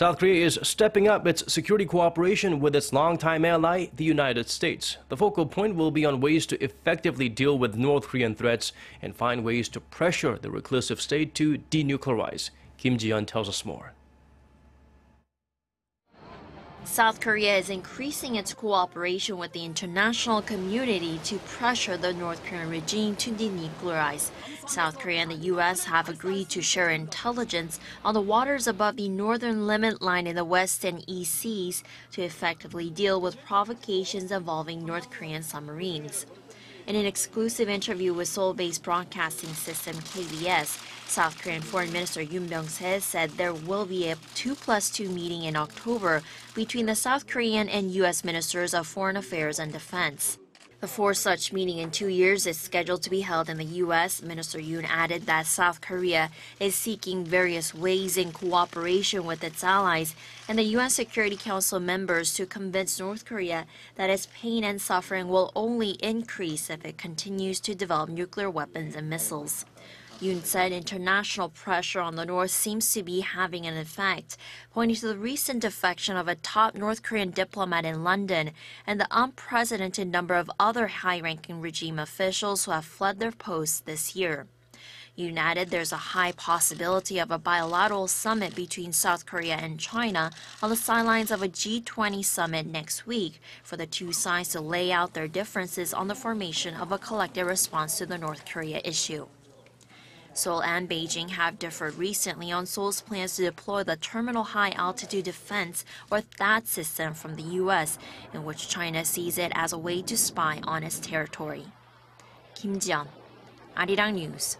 South Korea is stepping up its security cooperation with its longtime ally, the United States. The focal point will be on ways to effectively deal with North Korean threats and find ways to pressure the reclusive state to denuclearize. Kim Ji-yeon tells us more. South Korea is increasing its cooperation with the international community to pressure the North Korean regime to denuclearize. South Korea and the U.S. have agreed to share intelligence on the waters above the Northern Limit Line in the West and East Seas to effectively deal with provocations involving North Korean submarines. In an exclusive interview with Seoul-based broadcasting system KBS, South Korean Foreign Minister Yun Byung-se said there will be a 2+2 meeting in October between the South Korean and U.S. Ministers of Foreign Affairs and Defense. The fourth such meeting in 2 years is scheduled to be held in the U.S. Minister Yun added that South Korea is seeking various ways in cooperation with its allies and the U.N. Security Council members to convince North Korea that its pain and suffering will only increase if it continues to develop nuclear weapons and missiles. Yun said international pressure on the North seems to be having an effect, pointing to the recent defection of a top North Korean diplomat in London and the unprecedented number of other high-ranking regime officials who have fled their posts this year. Yun added there's a high possibility of a bilateral summit between South Korea and China on the sidelines of a G20 summit next week for the two sides to lay out their differences on the formation of a collective response to the North Korea issue. Seoul and Beijing have differed recently on Seoul's plans to deploy the Terminal High Altitude Defense, or THAAD system from the U.S., in which China sees it as a way to spy on its territory. Kim Ji-yeon, Arirang News.